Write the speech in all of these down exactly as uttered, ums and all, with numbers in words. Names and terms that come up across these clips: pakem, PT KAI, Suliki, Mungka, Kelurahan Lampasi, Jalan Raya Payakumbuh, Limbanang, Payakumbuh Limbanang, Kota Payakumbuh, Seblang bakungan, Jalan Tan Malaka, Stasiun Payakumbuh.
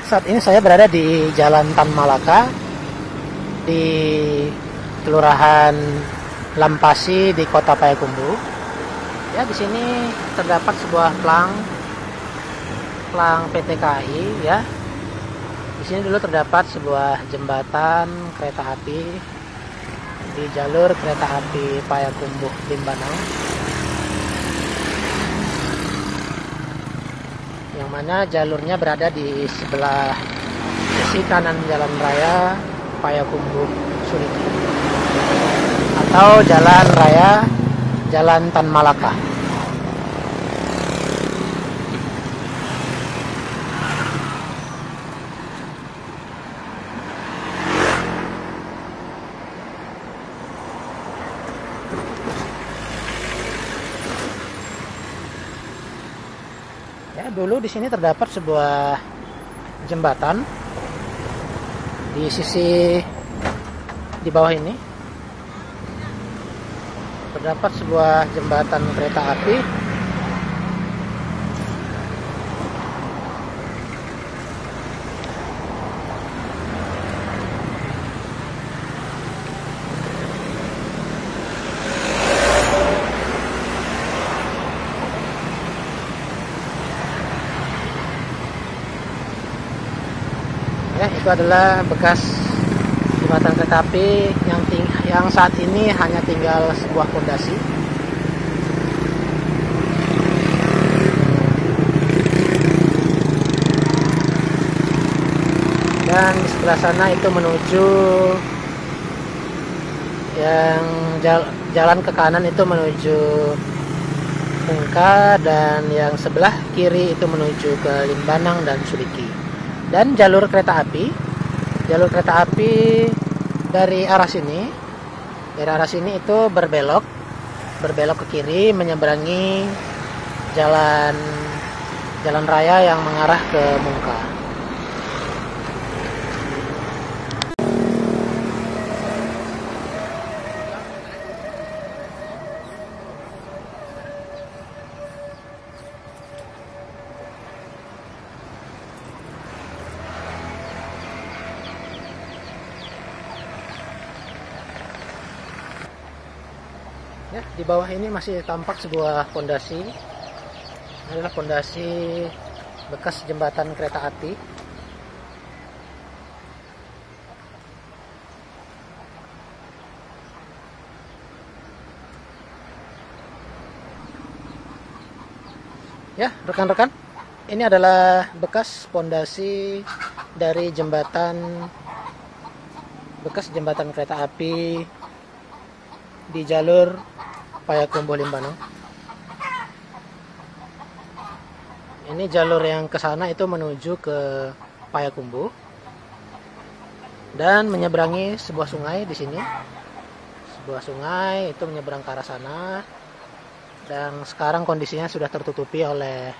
Ya, saat ini saya berada di Jalan Tan Malaka di Kelurahan Lampasi di Kota Payakumbuh. Ya, di sini terdapat sebuah plang plang P T K A I ya. Di sini dulu terdapat sebuah jembatan kereta api di jalur kereta api Payakumbuh Limbanang, yang mana jalurnya berada di sebelah sisi kanan Jalan Raya Payakumbuh Suliki atau Jalan Raya Jalan Tan Malaka. Ya, dulu di sini terdapat sebuah jembatan di sisi di bawah ini. Terdapat sebuah jembatan kereta api ya, itu adalah bekas jembatan kereta api yang tinggi, yang saat ini hanya tinggal sebuah fondasi. Dan di sebelah sana itu menuju yang jal jalan ke kanan itu menuju Mungka, dan yang sebelah kiri itu menuju ke Limbanang dan Suliki. Dan jalur kereta api, jalur kereta api dari arah sini, dari arah sini itu berbelok, berbelok ke kiri menyeberangi jalan jalan raya yang mengarah ke Mungka. Ya, di bawah ini masih tampak sebuah fondasi. Ini adalah fondasi bekas jembatan kereta api. Ya, rekan-rekan, ini adalah bekas fondasi dari jembatan bekas jembatan kereta api di jalur Payakumbuh Limbanang. Ini jalur yang ke sana itu menuju ke Payakumbuh dan menyeberangi sebuah sungai di sini. Sebuah sungai itu menyeberang ke arah sana, dan sekarang kondisinya sudah tertutupi oleh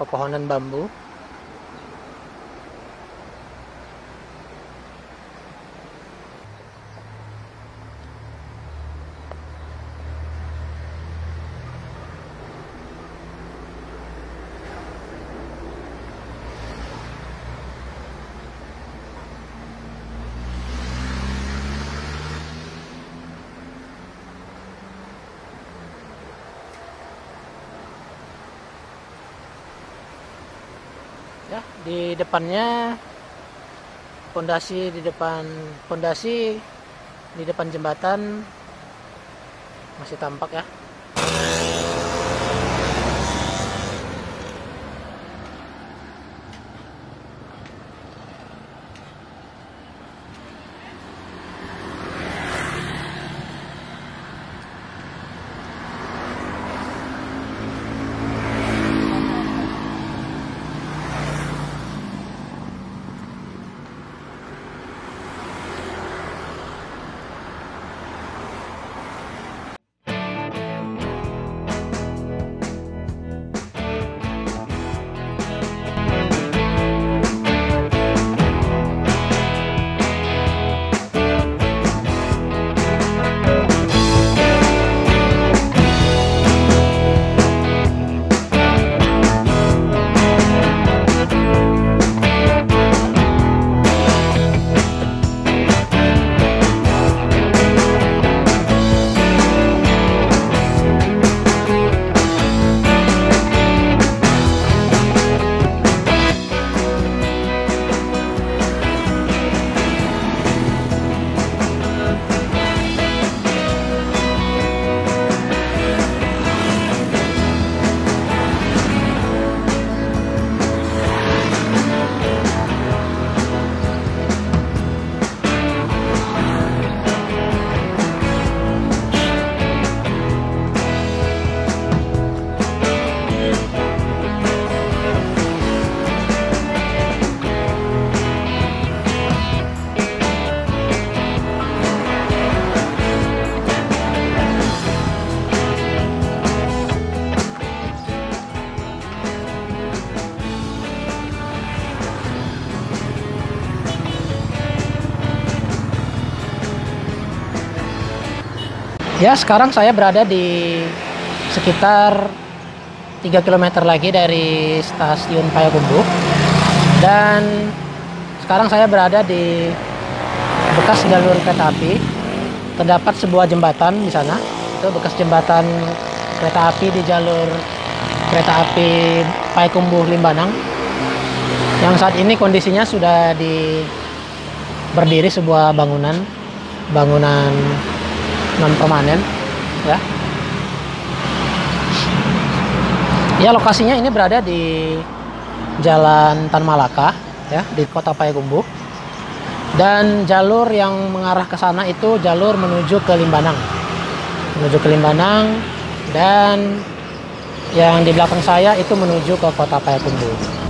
pepohonan bambu. Ya, di depannya pondasi di depan pondasi di depan jembatan masih tampak ya. Ya, sekarang saya berada di sekitar tiga kilometer lagi dari Stasiun Payakumbuh. Dan sekarang saya berada di bekas jalur kereta api. Terdapat sebuah jembatan di sana. Itu bekas jembatan kereta api di jalur kereta api Payakumbuh Limbanang. Yang saat ini kondisinya sudah di berdiri sebuah bangunan bangunan non permanen, ya. Ya, lokasinya ini berada di Jalan Tan Malaka, ya, di Kota Payakumbuh. Dan jalur yang mengarah ke sana itu jalur menuju ke Limbanang. Menuju ke Limbanang dan yang di belakang saya itu menuju ke Kota Payakumbuh.